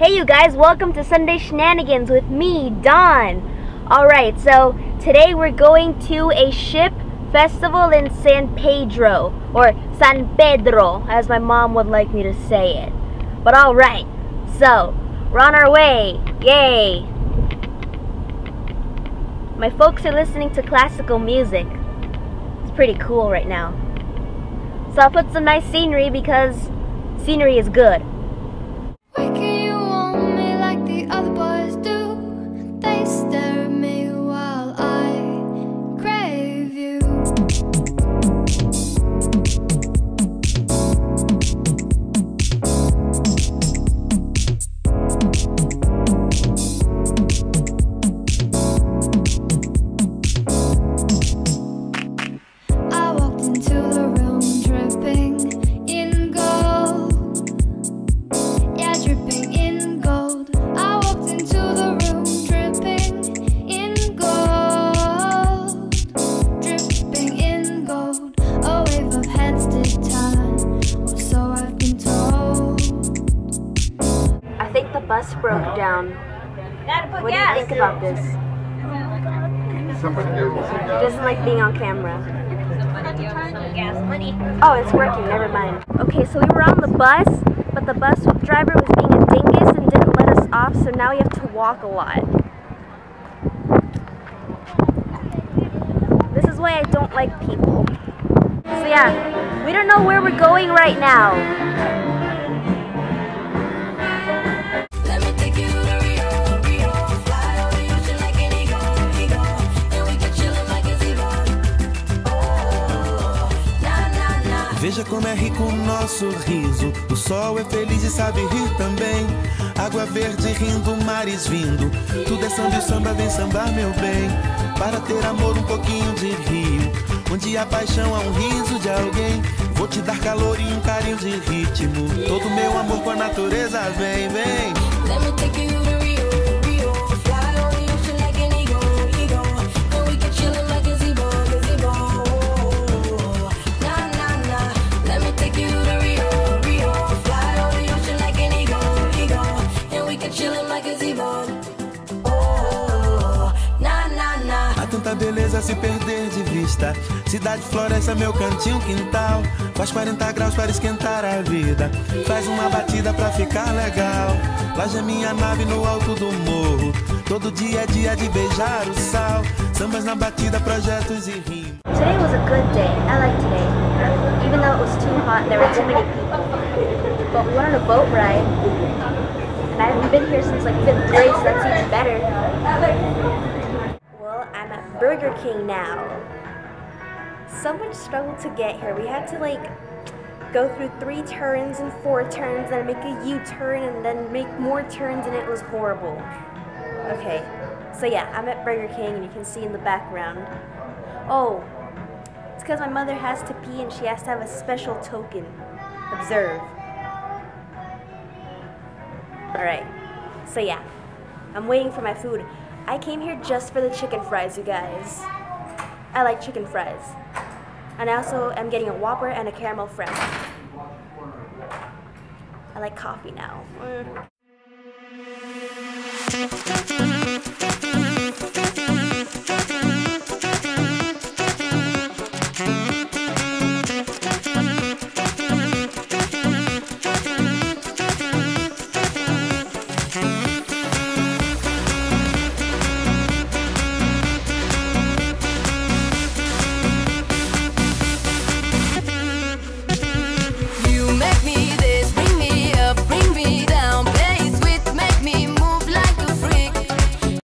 Hey you guys, welcome to Sunday Shenanigans with me, Dawn. Alright, so today we're going to a ship festival in San Pedro, or San Pedro, as my mom would like me to say it. But alright, so we're on our way, yay! My folks are listening to classical music. It's pretty cool right now. So I'll put some nice scenery because scenery is good. Bus broke down. What do you think about this? He doesn't like being on camera. Oh, it's working, never mind. Okay, so we were on the bus, but the bus driver was being a dingus and didn't let us off, so now we have to walk a lot. This is why I don't like people. So yeah, we don't know where we're going right now. Veja como é rico o nosso riso. O sol é feliz e sabe rir também. Água verde rindo, mares vindo. Tudo é samba e o samba vem sambar, meu bem. Para ter amor, um pouquinho de rio. Onde a paixão é um riso de alguém. Vou te dar calor e um carinho de ritmo. Todo meu amor com a natureza vem, vem. Let me take you to Rio. Beleza se perder de vista. Cidade, floresta, meu cantinho, quintal. Faz 40 graus para esquentar a vida. Faz uma batida pra ficar legal. Laje é minha nave no alto do morro. Todo dia é dia de beijar o sal. Sambas na batida, projetos e rimas. Today was a good day. I liked today. Even though it was too hot and there were too many people. But we went on a boat ride. And I haven't been here since like 5th grade, so that's even better. I'm at Burger King now. So much struggle to get here. We had to like go through 3 turns and 4 turns, then make a U-turn and then make more turns, and it was horrible. Okay, so yeah, I'm at Burger King and you can see in the background. Oh, it's because my mother has to pee and she has to have a special token. Observe. Alright, so yeah, I'm waiting for my food. I came here just for the chicken fries, you guys. I like chicken fries. And I also am getting a Whopper and a caramel frappe. I like coffee now.